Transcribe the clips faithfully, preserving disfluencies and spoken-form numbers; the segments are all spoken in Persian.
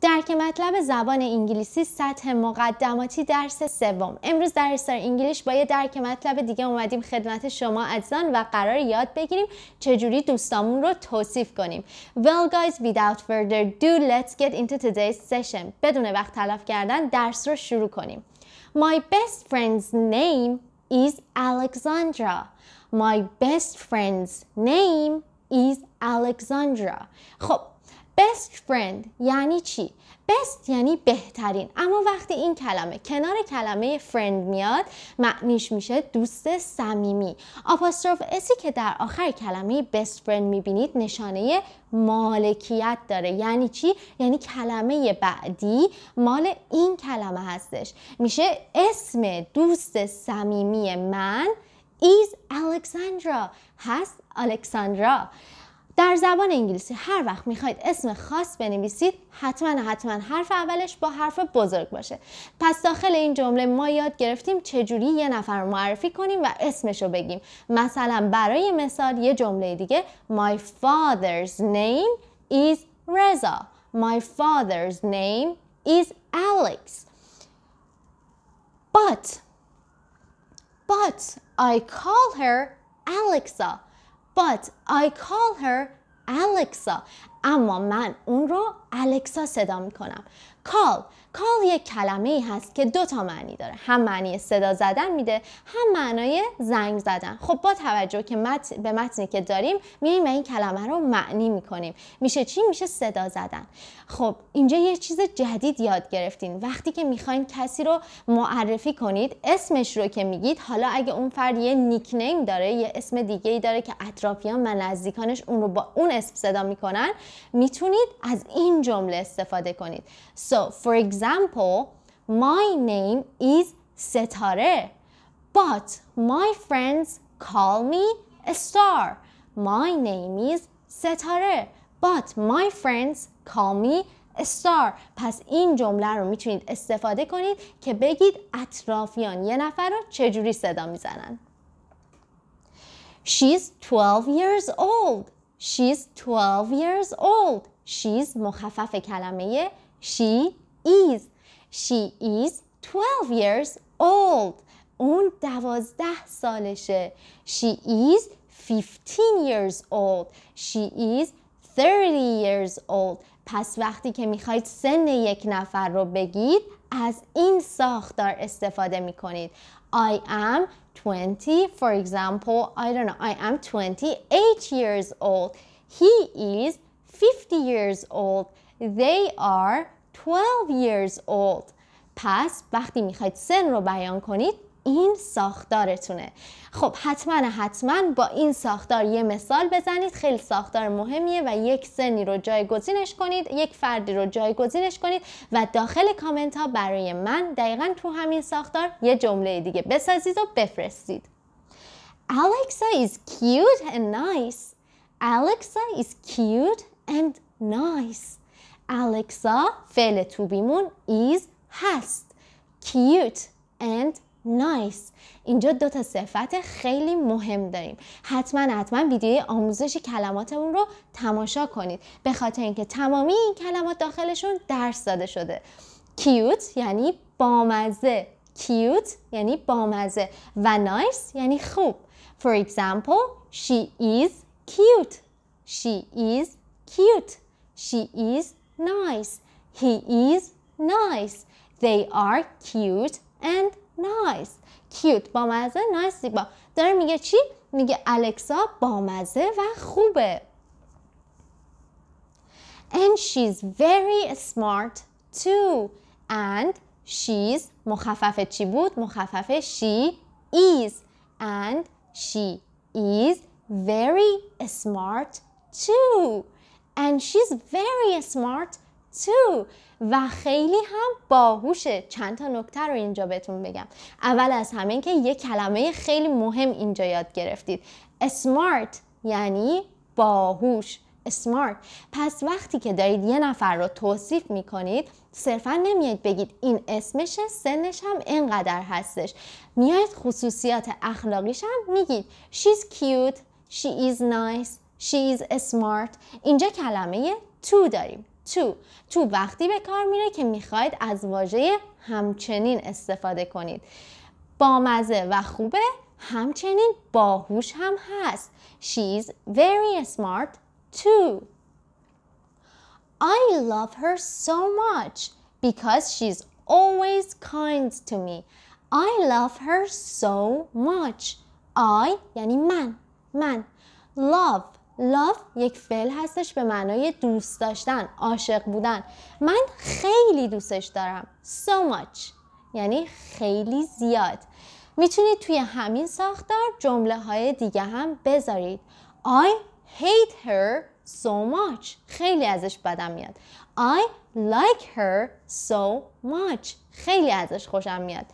درک مطلب زبان انگلیسی سطح مقدماتی درس سوم. امروز در استار انگلیش با یه درک مطلب دیگه اومدیم خدمت شما عزیزان و قرار یاد بگیریم چجوری دوستامون رو توصیف کنیم. Well guys, without further ado, let's get into today's session. بدون وقت تلف کردن درس رو شروع کنیم. My best friend's name is Alexandra. My best friend's name is Alexandra. خب best friend یعنی چی؟ best یعنی بهترین، اما وقتی این کلمه کنار کلمه friend میاد معنیش میشه دوست صمیمی. آپاستروف اسی که در آخر کلمه best friend میبینید نشانه مالکیت داره. یعنی چی؟ یعنی کلمه بعدی مال این کلمه هستش. میشه اسم دوست صمیمی من is Alexandra، هست Alexandra. در زبان انگلیسی هر وقت میخواید اسم خاص بنویسید حتما حتما حرف اولش با حرف بزرگ باشه. پس داخل این جمله ما یاد گرفتیم چجوری یه نفر رو معرفی کنیم و اسمش رو بگیم. مثلا برای مثال یه جمله دیگه My father's name is Reza. My father's name is Alex. But But I call her Alexa. But I call her Alexa. اما من اون رو الکسا صدا می کنم. Call. Call یک کلمه ای هست که دو تا معنی داره. هم معنی صدا زدن میده، هم معنای زنگ زدن. خب با توجه که مت... به متنی که داریم میایم و این کلمه رو معنی میکنیم. میشه چی؟ میشه صدا زدن. خب اینجا یه چیز جدید یاد گرفتین. وقتی که میخواین کسی رو معرفی کنید اسمش رو که میگید، حالا اگه اون فرد یه نیکنیم داره، یه اسم دیگه ای داره که اطرافیان و نزدیکانش اون رو با اون اسم صدا میکنن، میتونید از این جمله استفاده کنید. So for example, my name is Setare, but my friends call me Star. My name is Setare, but my friends call me Star. پس این جمله رو میتونید استفاده کنید که بگید اطرافیان یه نفر رو چجوری صدا میزنن. She's twelve years old. She's twelve years old. She's مخفف کلمه she is. She is twelve years old. اون دوازده سالشه. She is fifteen years old. She is thirty years old. پس وقتی که میخواید سن یک نفر رو بگید از این ساختار استفاده میکنید. I am twenty. For example, I don't know, I am twenty-eight years old. He is fifty years old. They are twelve years old. پس وقتی میخواید سن رو بیان کنید این ساختارتونه. خب حتما حتما با این ساختار یه مثال بزنید. خیلی ساختار مهمیه و یک سنی رو جایگزینش کنید، یک فردی رو جایگزینش کنید و داخل کامنت ها برای من دقیقا تو همین ساختار یه جمله دیگه بسازید و بفرستید. Alexa is cute and nice. Alexa is cute and nice. Alexa فعل تو بیمون is هست. Cute and nice. اینجا دو تا صفت خیلی مهم داریم. حتما حتما ویدیوی آموزش کلماتمون رو تماشا کنید به خاطر اینکه تمامی این کلمات داخلشون درس داده شده. cute یعنی بامزه. cute یعنی بامزه و nice یعنی خوب. For example, she is cute. She is cute. She is nice. He is nice. They are cute and nice. cute بامزه، nice زیبا. داره میگه چی؟ میگه الکسا بامزه و خوبه. And she's very smart too. And she's مخفف چی بود؟ مخفف she is. And she is very smart too. And she's very smart too. و خیلی هم باهوشه. چند تا نکته رو اینجا بهتون بگم. اول از همه این که یه کلمه خیلی مهم اینجا یاد گرفتید. smart یعنی باهوش. smart. پس وقتی که دارید یه نفر رو توصیف میکنید صرفا نمیاید بگید این اسمشه، سنش هم اینقدر هستش. میاید خصوصیات اخلاقیش هم میگید. she's cute, she is nice, she is smart. اینجا کلمه تو داریم. to to وقتی به کار میره که میخواید از واژه همچنین استفاده کنید. بامزه و خوبه همچنین باهوش هم هست. She is very smart too. I love her so much because she's always kind to me. I love her so much. I یعنی من. من. Love. Love یک فعل هستش به معنای دوست داشتن، عاشق بودن. من خیلی دوستش دارم. So much. یعنی خیلی زیاد. میتونید توی همین ساختار جمله های دیگه هم بذارید. I hate her so much. خیلی ازش بدم میاد. I like her so much. خیلی ازش خوشم میاد.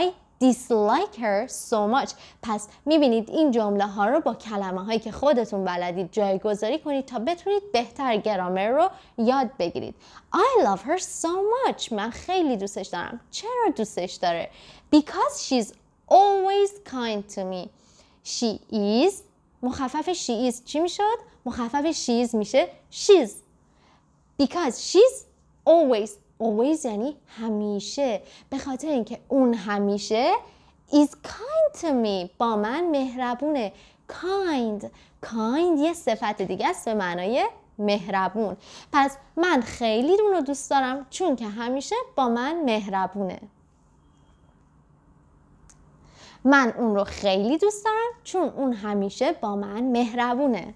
I dislike her so much. پس میبینید این جمله ها رو با کلمه هایی که خودتون بلدید جایگذاری کنید تا بتونید بهتر گرامر رو یاد بگیرید. I love her so much. من خیلی دوستش دارم. چرا دوستش داره؟ Because she's always kind to me. She is مخفف she is چی میشد؟ مخفف she is میشه she's. Because she's always always یعنی همیشه، به خاطر اینکه اون همیشه is kind to me با من مهربونه. kind kind یه صفت دیگه است به معنای مهربون. پس من خیلی اون رو دوست دارم چون که همیشه با من مهربونه. من اون رو خیلی دوست دارم چون اون همیشه با من مهربونه.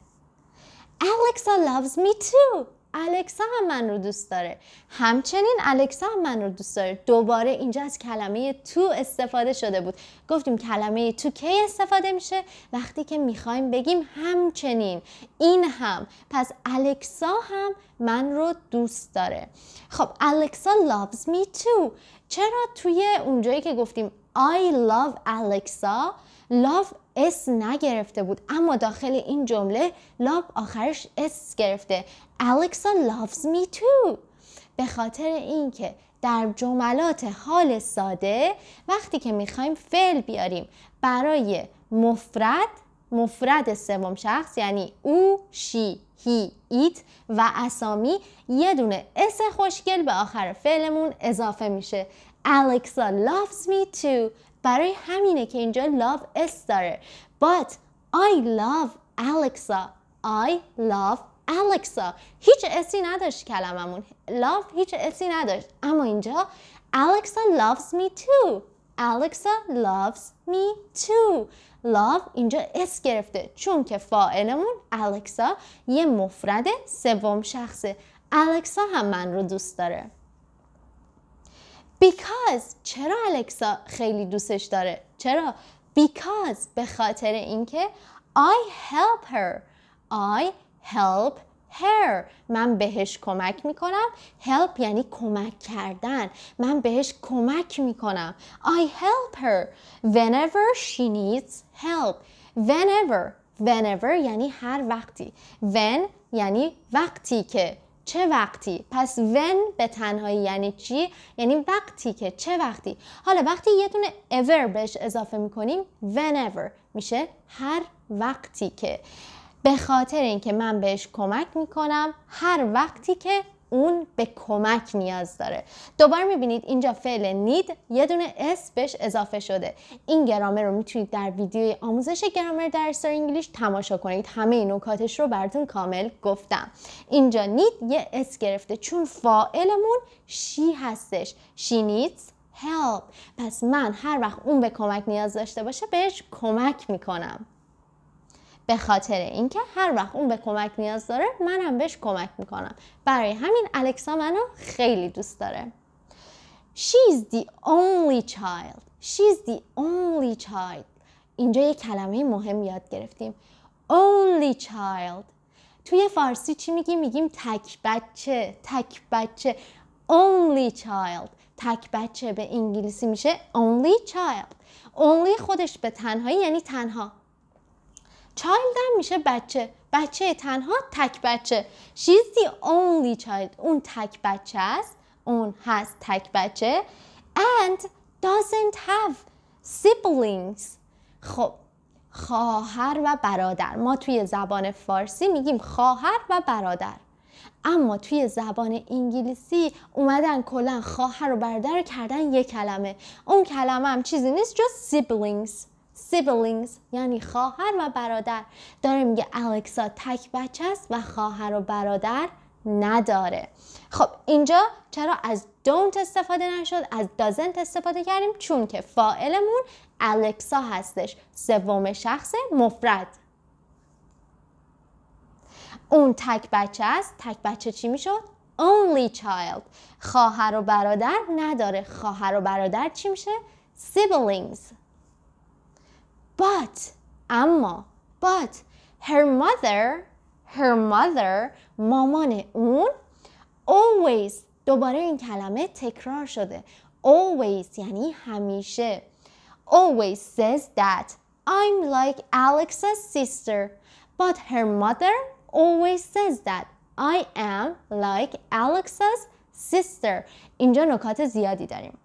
Alexa loves me too. الکسا هم من رو دوست داره. همچنین الکسا هم من رو دوست داره. دوباره اینجا از کلمه تو استفاده شده بود. گفتیم کلمه تو کی استفاده میشه؟ وقتی که میخوایم بگیم همچنین، این هم. پس الکسا هم من رو دوست داره. خب الکسا loves me too. چرا توی اونجایی که گفتیم I love Alexa love اس نگرفته بود، اما داخل این جمله love آخرش اس گرفته. Alexa loves me too. به خاطر اینکه در جملات حال ساده وقتی که میخوایم فعل بیاریم برای مفرد، مفرد سوم شخص یعنی او، شی، هی، ایت و اسامی، یه دونه اس خوشگل به آخر فعلمون اضافه میشه. Alexa loves me too. برای همینه که اینجا love اس داره. But I love Alexa. I love Alexa. هیچ اسی نداشت کلممون. Love هیچ اسی نداشت. اما اینجا Alexa loves me too. Alexa loves me too. Love اینجا اس گرفته چون که فاعلمون Alexa یه مفرد سوم شخصه. Alexa هم من رو دوست داره. Because چرا الکسا خیلی دوستش داره؟ چرا؟ Because به خاطر اینکه I help her. I help her. من بهش کمک میکنم. Help یعنی کمک کردن. من بهش کمک میکنم. I help her whenever she needs help. Whenever. Whenever یعنی هر وقتی. When یعنی وقتی که. چه وقتی؟ پس when به تنهایی یعنی چی؟ یعنی وقتی که. چه وقتی؟ حالا وقتی یه دونه ever بهش اضافه میکنیم whenever میشه هر وقتی که. به خاطر اینکه من بهش کمک میکنم هر وقتی که اون به کمک نیاز داره. دوباره میبینید اینجا فعل need یه دونه اس بهش اضافه شده. این گرامر رو میتونید در ویدیوی آموزش گرامر در استار انگلیش تماشا کنید. همه این نکاتش رو براتون کامل گفتم. اینجا need یه اس گرفته چون فاعلمون she هستش. She needs help. پس من هر وقت اون به کمک نیاز داشته باشه بهش کمک میکنم. به خاطر اینکه هر وقت اون به کمک نیاز داره منم بهش کمک میکنم. برای همین الکسا منو خیلی دوست داره. She's the only child. She's the only child. اینجا یه کلمه مهم یاد گرفتیم. Only child. توی فارسی چی میگیم؟ میگیم تک بچه. تک بچه. Only child. تک بچه به انگلیسی میشه only child. Only خودش به تنهایی یعنی تنها. Child هم میشه بچه. بچه تنها، تک بچه. She's the only child. اون تک بچه است. اون هست تک بچه. And doesn't have siblings. خب خواهر و برادر. ما توی زبان فارسی میگیم خواهر و برادر. اما توی زبان انگلیسی اومدن کلا خواهر و برادر کردن یک کلمه. اون کلمه هم چیزی نیست جز siblings. siblings یعنی خواهر و برادر. داره میگه الکسا تک بچه است و خواهر و برادر نداره. خب اینجا چرا از don't استفاده نشد؟ از doesn't استفاده کردیم چون که فاعلمون الکسا هستش، سوم شخص مفرد. اون تک بچه است. تک بچه چی میشد؟ only child. خواهر و برادر نداره. خواهر و برادر چی میشه؟ siblings. But اما but her mother her mother مامان اون always، دوباره این کلمه تکرار شده، always یعنی همیشه، always says that I'm like Alexa's sister. But her mother always says that I am like Alexa's sister. اینجا نکات زیادی داریم.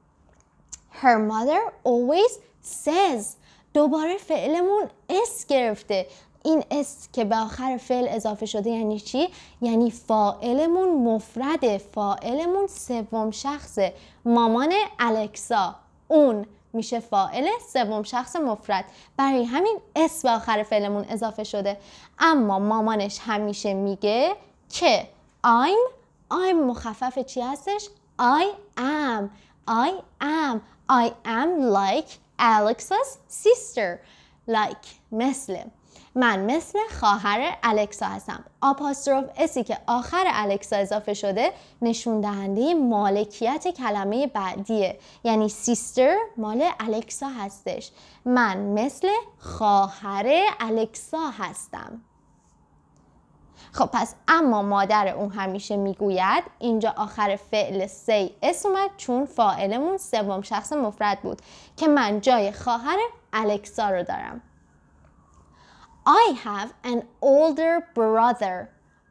Her mother always says. دوباره فعلمون اس گرفته. این اس که به آخر فعل اضافه شده یعنی چی؟ یعنی فاعلمون مفرده، فاعلمون سوم شخصه. مامان الکسا، اون میشه فاعل سوم شخص مفرد، برای همین اس به آخر فعلمون اضافه شده. اما مامانش همیشه میگه که I'm I'm مخفف چی هستش؟ I am I am I am like Alexa's sister. Like مثل، من مثل خواهر الکسا هستم. آپاستروف اسی که آخر الکسا اضافه شده نشون دهنده مالکیت کلمه بعدیه، یعنی سیستر مال الکسا هستش. من مثل خواهر الکسا هستم. خب پس اما مادر اون همیشه میگوید، اینجا آخر فعل say اس اومد چون فاعلمون سوم شخص مفرد بود، که من جای خواهر الکسا رو دارم. I have an older brother.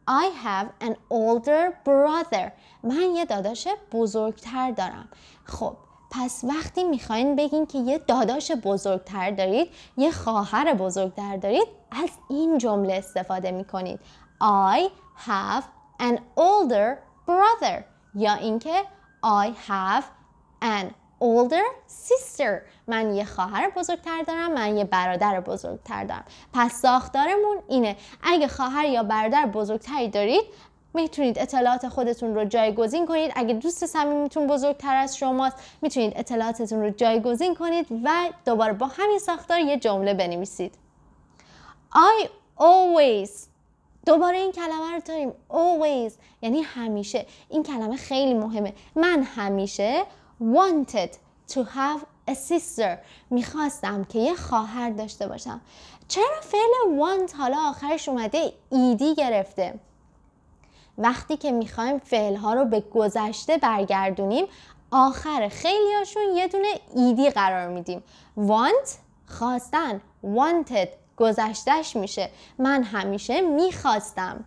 I have an older brother. من یه داداش بزرگتر دارم. خب پس وقتی میخواین بگین که یه داداش بزرگتر دارید، یه خواهر بزرگتر دارید، از این جمله استفاده میکنید. I have an older brother. یا اینکه I have an older sister. من یه خواهر بزرگتر دارم، من یه برادر بزرگتر دارم. پس ساختارمون اینه. اگه خواهر یا برادر بزرگتری دارید میتونید اطلاعات خودتون رو جایگزین کنید. اگه دوست صمیمیتون بزرگتر از شماست میتونید اطلاعاتتون رو جایگزین کنید و دوباره با همین ساختار یه جمله بنویسید. I always، دوباره این کلمه رو داریم، always یعنی همیشه. این کلمه خیلی مهمه. من همیشه wanted to have a sister، میخواستم که یه خواهر داشته باشم. چرا فعل want حالا آخرش اومده ایدی گرفته؟ وقتی که میخوایم فعلها رو به گذشته برگردونیم آخر خیلی هاشون یه دونه ایدی قرار میدیم. want خواستن، wanted گذشتهش میشه. من همیشه میخواستم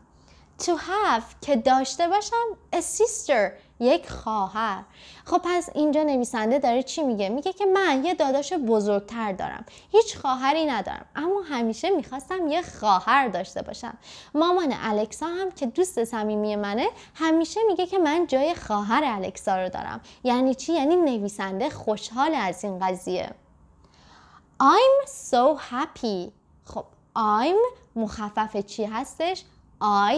to have که داشته باشم a sister یک خواهر. خب پس اینجا نویسنده داره چی میگه؟ میگه که من یه داداش بزرگتر دارم، هیچ خواهری ندارم، اما همیشه میخواستم یه خواهر داشته باشم. مامان الکسا هم که دوست صمیمی منه همیشه میگه که من جای خواهر الکسا رو دارم. یعنی چی؟ یعنی نویسنده خوشحال از این قضیه. I'm so happy. خب I'm مخفف چی هستش؟ I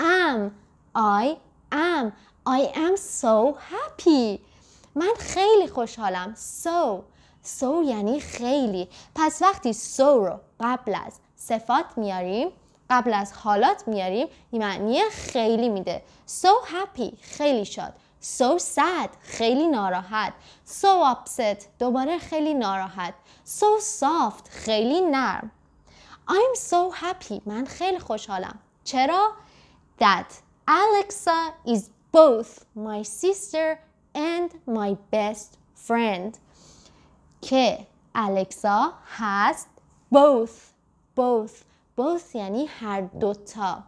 am I am I am so happy. من خیلی خوشحالم. So So یعنی خیلی. پس وقتی so رو قبل از صفات میاریم، قبل از حالات میاریم، این معنی خیلی میده. So happy خیلی شاد. So sad خیلی ناراحت. So upset دوباره خیلی ناراحت. So soft خیلی نرم. I'm so happy من خیلی خوشحالم. چرا؟ That Alexa is both my sister and my best friend. که الکسا هست both both both یعنی هر دوتا.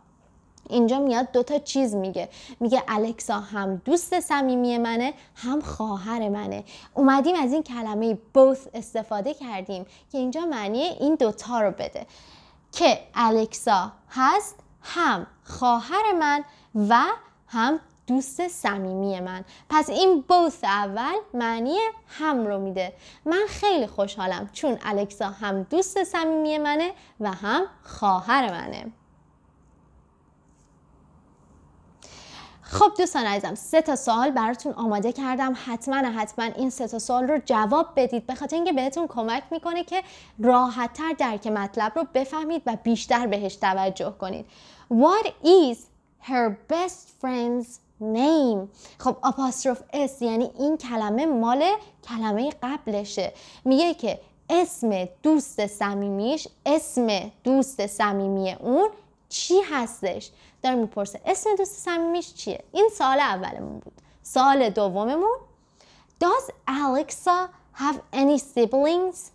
اینجا میاد دوتا چیز میگه، میگه الکسا هم دوست صمیمی منه هم خواهر منه. اومدیم از این کلمه both استفاده کردیم که اینجا معنی این دوتا رو بده، که الکسا هست هم خواهر من و هم دوست صمیمی من. پس این both اول معنی هم رو میده. من خیلی خوشحالم چون الکسا هم دوست صمیمی منه و هم خواهر منه. خب دوستان عزیزم، سه تا سوال براتون آماده کردم. حتما حتما این سه تا سوال رو جواب بدید، به خاطر اینکه بهتون کمک میکنه که راحت‌تر درک مطلب رو بفهمید و بیشتر بهش توجه کنید. What is her best friend's name؟ خب apostrophe s یعنی این کلمه مال کلمه قبلشه. میگه که اسم دوست صمیمیش، اسم دوست صمیمی اون چی هستش؟ داره میپرسه اسم دوست صمیمیش چیه؟ این سال اولمون بود. سال دوممون Does Alexa have any siblings?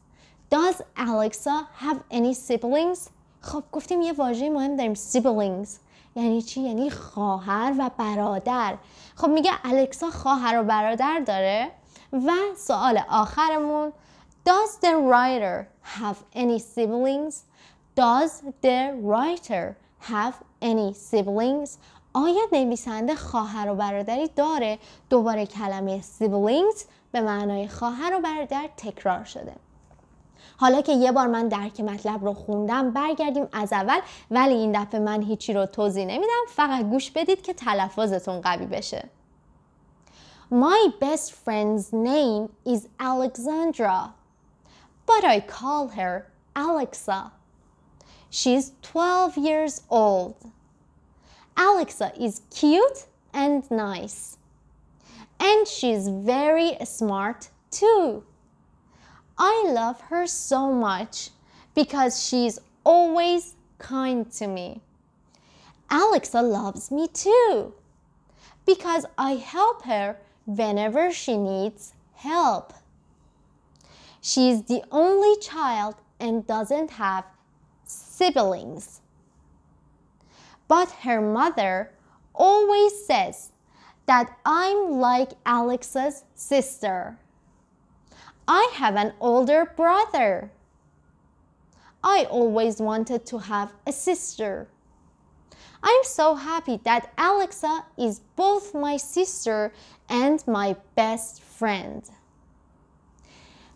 Does Alexa have any siblings? خب گفتیم یه واژه مهم داریم siblings یعنی چی؟ یعنی خواهر و برادر. خب میگه الکسا خواهر و برادر داره. و سوال آخرمون Does the writer have any siblings? Does the writer have any siblings? آیا نویسنده خواهر و برادری داره؟ دوباره کلمه siblings به معنای خواهر و برادر تکرار شده. حالا که یه بار من درک مطلب رو خوندم، برگردیم از اول، ولی این دفعه من هیچی رو توضیح نمیدم، فقط گوش بدید که تلفظتون قوی بشه. My best friend's name is Alexandra, but I call her Alexa. She's twelve years old. Alexa is cute and nice. And she's very smart too. I love her so much because she's always kind to me. Alexa loves me too because I help her whenever she needs help. She's the only child and doesn't have siblings. But her mother always says that I'm like Alexa's sister. I have an older brother. I always wanted to have a sister. I'm so happy that Alexa is both my sister and my best friend.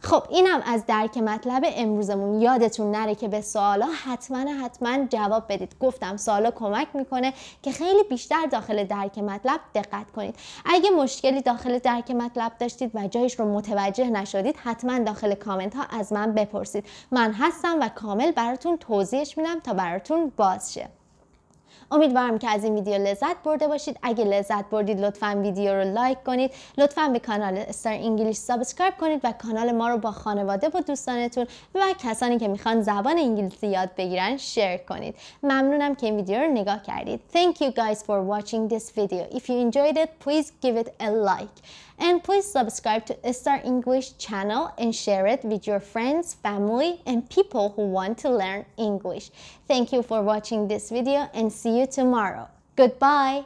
خب اینم از درک مطلب امروزمون. یادتون نره که به سوالا حتما حتما جواب بدید. گفتم سوالا کمک میکنه که خیلی بیشتر داخل درک مطلب دقت کنید. اگه مشکلی داخل درک مطلب داشتید و جایش رو متوجه نشدید، حتما داخل کامنت ها از من بپرسید. من هستم و کامل براتون توضیحش میدم تا براتون باز شه. امیدوارم که از این ویدیو لذت برده باشید. اگه لذت بردید لطفاً ویدیو رو لایک کنید. لطفاً به کانال استار انگلیش سابسکرایب کنید و کانال ما رو با خانواده و دوستانتون و کسانی که میخوان زبان انگلیسی یاد بگیرن شیر کنید. ممنونم که این ویدیو رو نگاه کردید. Thank you guys for watching this video. If you enjoyed it, please give it a like. And please subscribe to Star English channel and share it with your friends, family, and people who want to learn English. Thank you for watching this video and see you tomorrow. Goodbye!